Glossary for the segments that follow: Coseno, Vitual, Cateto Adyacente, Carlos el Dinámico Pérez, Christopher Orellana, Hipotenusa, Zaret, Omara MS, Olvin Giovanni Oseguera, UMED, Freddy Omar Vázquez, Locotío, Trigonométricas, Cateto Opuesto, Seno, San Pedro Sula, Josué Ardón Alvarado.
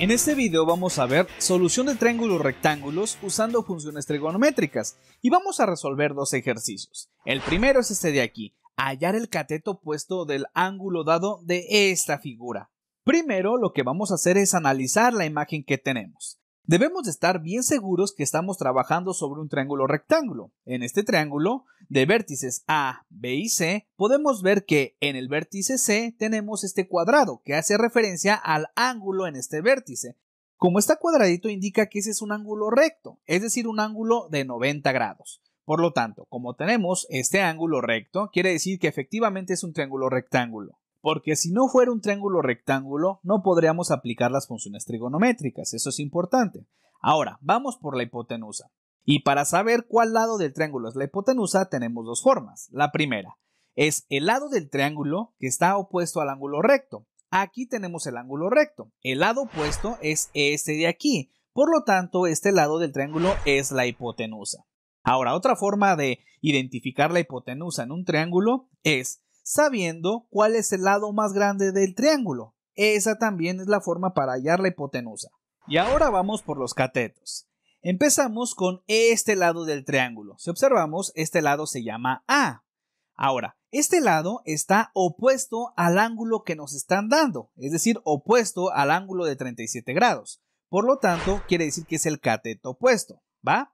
En este video vamos a ver solución de triángulos rectángulos usando funciones trigonométricas y vamos a resolver dos ejercicios. El primero es este de aquí, hallar el cateto opuesto del ángulo dado de esta figura. Primero lo que vamos a hacer es analizar la imagen que tenemos. Debemos de estar bien seguros que estamos trabajando sobre un triángulo rectángulo. En este triángulo de vértices A, B y C podemos ver que en el vértice C tenemos este cuadrado que hace referencia al ángulo en este vértice. Como está cuadradito indica que ese es un ángulo recto, es decir, un ángulo de 90 grados. Por lo tanto, como tenemos este ángulo recto, quiere decir que efectivamente es un triángulo rectángulo. Porque si no fuera un triángulo rectángulo, no podríamos aplicar las funciones trigonométricas, eso es importante. Ahora, vamos por la hipotenusa. Y para saber cuál lado del triángulo es la hipotenusa, tenemos dos formas. La primera es el lado del triángulo que está opuesto al ángulo recto. Aquí tenemos el ángulo recto. El lado opuesto es este de aquí. Por lo tanto, este lado del triángulo es la hipotenusa. Ahora, otra forma de identificar la hipotenusa en un triángulo es sabiendo cuál es el lado más grande del triángulo. Esa también es la forma para hallar la hipotenusa. Y ahora vamos por los catetos. Empezamos con este lado del triángulo. Si observamos, este lado se llama A. Ahora, este lado está opuesto al ángulo que nos están dando, es decir, opuesto al ángulo de 37 grados. Por lo tanto, quiere decir que es el cateto opuesto, ¿va?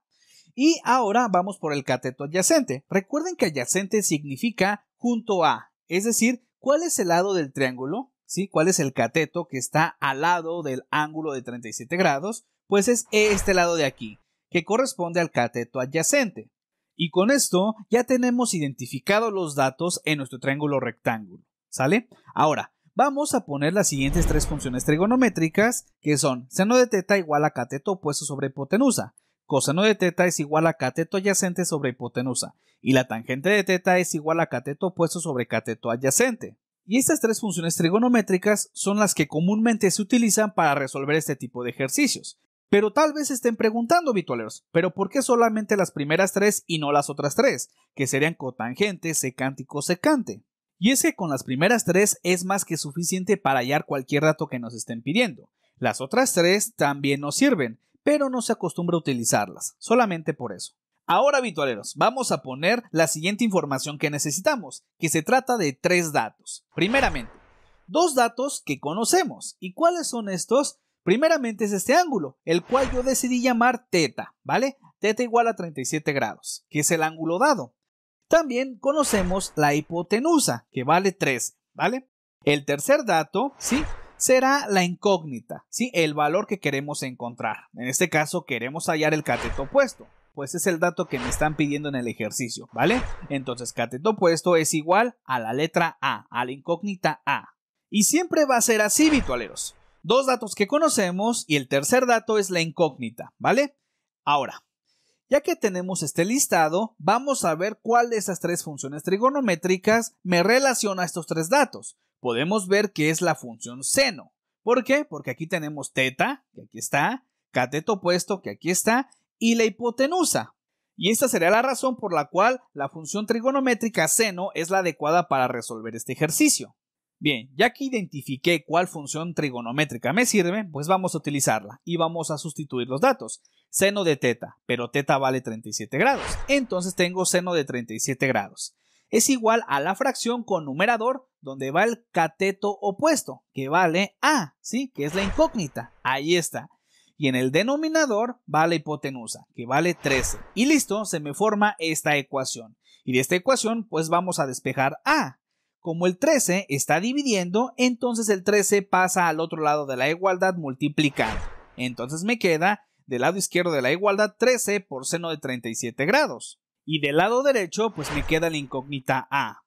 Y ahora vamos por el cateto adyacente. Recuerden que adyacente significa junto a, es decir, ¿cuál es el lado del triángulo? ¿Sí? ¿Cuál es el cateto que está al lado del ángulo de 37 grados? Pues es este lado de aquí, que corresponde al cateto adyacente. Y con esto ya tenemos identificados los datos en nuestro triángulo rectángulo, ¿sale? Ahora, vamos a poner las siguientes tres funciones trigonométricas, que son seno de teta igual a cateto opuesto sobre hipotenusa. Coseno de teta es igual a cateto adyacente sobre hipotenusa y la tangente de teta es igual a cateto opuesto sobre cateto adyacente. Y estas tres funciones trigonométricas son las que comúnmente se utilizan para resolver este tipo de ejercicios. Pero tal vez estén preguntando, vitualeros, ¿pero por qué solamente las primeras tres y no las otras tres? Que serían cotangente, secante y cosecante. Y es que con las primeras tres es más que suficiente para hallar cualquier dato que nos estén pidiendo. Las otras tres también nos sirven, pero no se acostumbra a utilizarlas, solamente por eso. Ahora, vitualeros, vamos a poner la siguiente información que necesitamos, que se trata de tres datos. Primeramente, dos datos que conocemos. ¿Y cuáles son estos? Primeramente es este ángulo, el cual yo decidí llamar teta, ¿vale? Teta igual a 37 grados, que es el ángulo dado. También conocemos la hipotenusa, que vale 13, ¿vale? El tercer dato, ¿sí?, será la incógnita, ¿sí?, el valor que queremos encontrar. En este caso queremos hallar el cateto opuesto, pues es el dato que me están pidiendo en el ejercicio, ¿vale? Entonces cateto opuesto es igual a la letra A, a la incógnita A. Y siempre va a ser así, vitualeros. Dos datos que conocemos y el tercer dato es la incógnita, ¿vale? Ahora, ya que tenemos este listado, vamos a ver cuál de estas tres funciones trigonométricas me relaciona a estos tres datos. Podemos ver que es la función seno. ¿Por qué? Porque aquí tenemos teta, que aquí está, cateto opuesto, que aquí está, y la hipotenusa. Y esta sería la razón por la cual la función trigonométrica seno es la adecuada para resolver este ejercicio. Bien, ya que identifiqué cuál función trigonométrica me sirve, pues vamos a utilizarla y vamos a sustituir los datos. Seno de teta, pero teta vale 37 grados. Entonces tengo seno de 37 grados. Es igual a la fracción con numerador donde va el cateto opuesto, que vale A, ¿sí?, que es la incógnita, ahí está. Y en el denominador va la hipotenusa, que vale 13. Y listo, se me forma esta ecuación. Y de esta ecuación, pues vamos a despejar A. Como el 13 está dividiendo, entonces el 13 pasa al otro lado de la igualdad multiplicando. Entonces me queda, del lado izquierdo de la igualdad, 13 por seno de 37 grados. Y del lado derecho, pues me queda la incógnita A.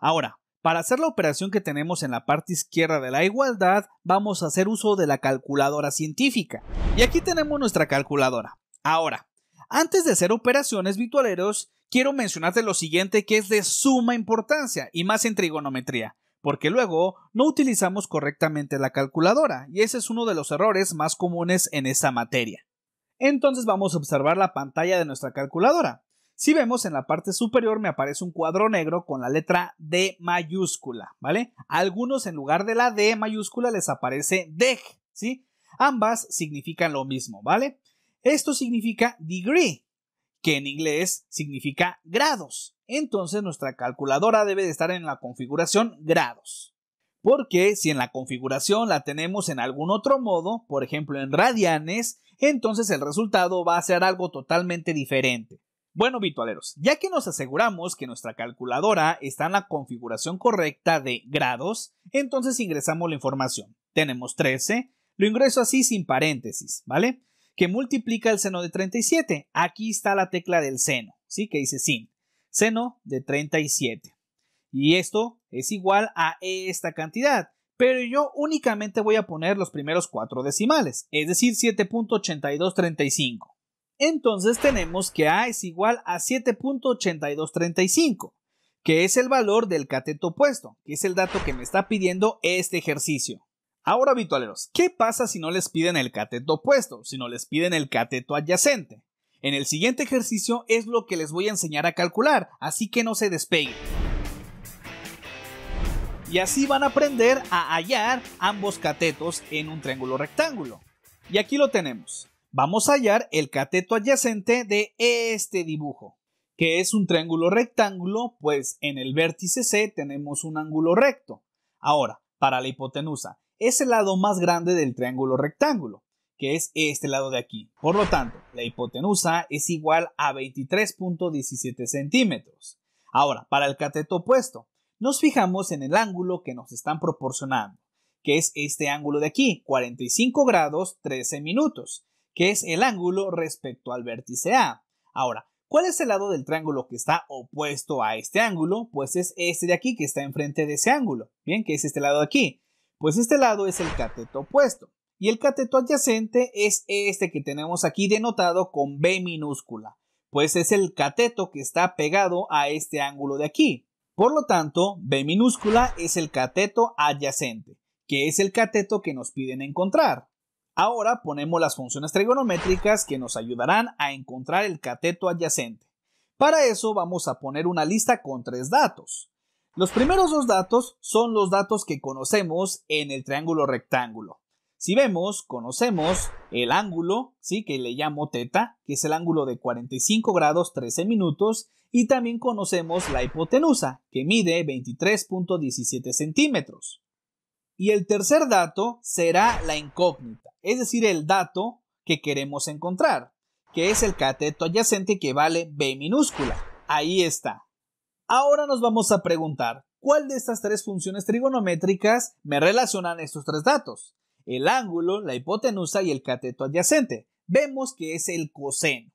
Ahora, para hacer la operación que tenemos en la parte izquierda de la igualdad, vamos a hacer uso de la calculadora científica. Y aquí tenemos nuestra calculadora. Ahora, antes de hacer operaciones, vitualeros, quiero mencionarte lo siguiente que es de suma importancia, y más en trigonometría, porque luego no utilizamos correctamente la calculadora, y ese es uno de los errores más comunes en esta materia. Entonces vamos a observar la pantalla de nuestra calculadora. Si vemos en la parte superior me aparece un cuadro negro con la letra D mayúscula, ¿vale? A algunos en lugar de la D mayúscula les aparece DEG, ¿sí? Ambas significan lo mismo, ¿vale? Esto significa degree, que en inglés significa grados. Entonces nuestra calculadora debe de estar en la configuración grados. Porque si en la configuración la tenemos en algún otro modo, por ejemplo en radianes, entonces el resultado va a ser algo totalmente diferente. Bueno, vitualeros, ya que nos aseguramos que nuestra calculadora está en la configuración correcta de grados, entonces ingresamos la información. Tenemos 13, lo ingreso así sin paréntesis, ¿vale? Que multiplica el seno de 37. Aquí está la tecla del seno, ¿sí? Que dice sin. Seno de 37. Y esto es igual a esta cantidad. Pero yo únicamente voy a poner los primeros 4 decimales, es decir, 7.8235. Entonces tenemos que A es igual a 7.8235, que es el valor del cateto opuesto, que es el dato que me está pidiendo este ejercicio. Ahora, vitualeros, ¿qué pasa si no les piden el cateto opuesto, si no les piden el cateto adyacente? En el siguiente ejercicio es lo que les voy a enseñar a calcular, así que no se despeguen. Y así van a aprender a hallar ambos catetos en un triángulo rectángulo. Y aquí lo tenemos. Vamos a hallar el cateto adyacente de este dibujo, que es un triángulo rectángulo, pues en el vértice C tenemos un ángulo recto. Ahora, para la hipotenusa, es el lado más grande del triángulo rectángulo, que es este lado de aquí. Por lo tanto, la hipotenusa es igual a 23.17 centímetros. Ahora, para el cateto opuesto, nos fijamos en el ángulo que nos están proporcionando, que es este ángulo de aquí, 45 grados 13 minutos, que es el ángulo respecto al vértice A. Ahora, ¿cuál es el lado del triángulo que está opuesto a este ángulo? Pues es este de aquí que está enfrente de ese ángulo, bien, que es este lado de aquí. Pues este lado es el cateto opuesto. Y el cateto adyacente es este que tenemos aquí denotado con B minúscula. Pues es el cateto que está pegado a este ángulo de aquí. Por lo tanto, B minúscula es el cateto adyacente, que es el cateto que nos piden encontrar. Ahora ponemos las funciones trigonométricas que nos ayudarán a encontrar el cateto adyacente. Para eso vamos a poner una lista con 3 datos. Los primeros 2 datos son los datos que conocemos en el triángulo rectángulo. Si vemos, conocemos el ángulo, ¿sí? Que le llamo teta, que es el ángulo de 45 grados 13 minutos. Y también conocemos la hipotenusa, que mide 23.17 centímetros. Y el tercer dato será la incógnita, es decir, el dato que queremos encontrar, que es el cateto adyacente que vale B minúscula. Ahí está. Ahora nos vamos a preguntar, ¿cuál de estas 3 funciones trigonométricas me relacionan estos 3 datos? El ángulo, la hipotenusa y el cateto adyacente. Vemos que es el coseno.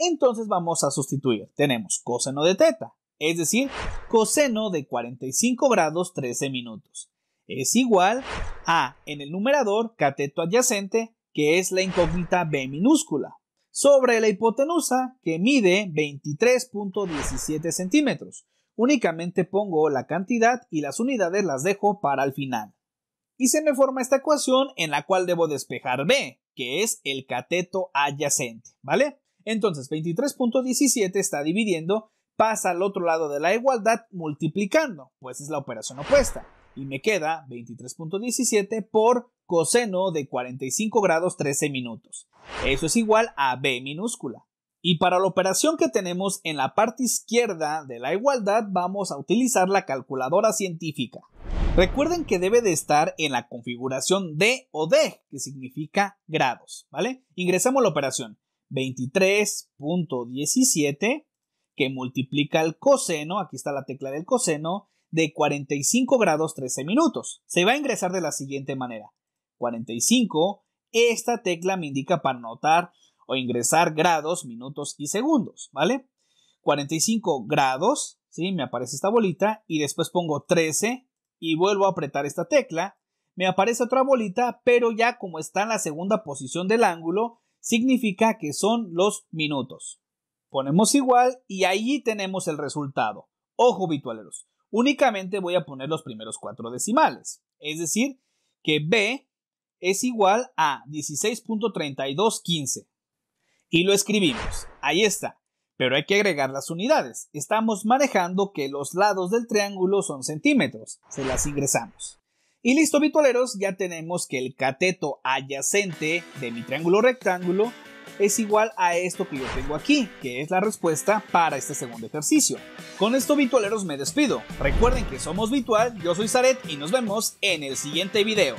Entonces vamos a sustituir. Tenemos coseno de teta, es decir, coseno de 45 grados 13 minutos. Es igual a, en el numerador, cateto adyacente, que es la incógnita B minúscula, sobre la hipotenusa, que mide 23.17 centímetros. Únicamente pongo la cantidad y las unidades las dejo para el final. Y se me forma esta ecuación en la cual debo despejar B, que es el cateto adyacente, ¿vale? Entonces 23.17 está dividiendo, pasa al otro lado de la igualdad multiplicando, pues es la operación opuesta. Y me queda 23.17 por coseno de 45 grados 13 minutos. Eso es igual a B minúscula. Y para la operación que tenemos en la parte izquierda de la igualdad vamos a utilizar la calculadora científica. Recuerden que debe de estar en la configuración D o D, que significa grados, ¿vale? Ingresamos la operación 23.17, que multiplica el coseno, aquí está la tecla del coseno, de 45 grados 13 minutos. Se va a ingresar de la siguiente manera. 45, esta tecla me indica para anotar o ingresar grados, minutos y segundos, ¿vale? 45 grados, ¿sí? Me aparece esta bolita y después pongo 13 y vuelvo a apretar esta tecla. Me aparece otra bolita, pero ya como está en la segunda posición del ángulo, significa que son los minutos. Ponemos igual y ahí tenemos el resultado. Ojo, vitualeros. Únicamente voy a poner los primeros 4 decimales, es decir, que B es igual a 16.3215 y lo escribimos, ahí está, pero hay que agregar las unidades. Estamos manejando que los lados del triángulo son centímetros, se las ingresamos Y listo, vitualeros, ya tenemos que el cateto adyacente de mi triángulo rectángulo es igual a esto que yo tengo aquí, que es la respuesta para este segundo ejercicio. Con esto, vitualeros, me despido. Recuerden que somos Vitual, yo soy Zaret y nos vemos en el siguiente video.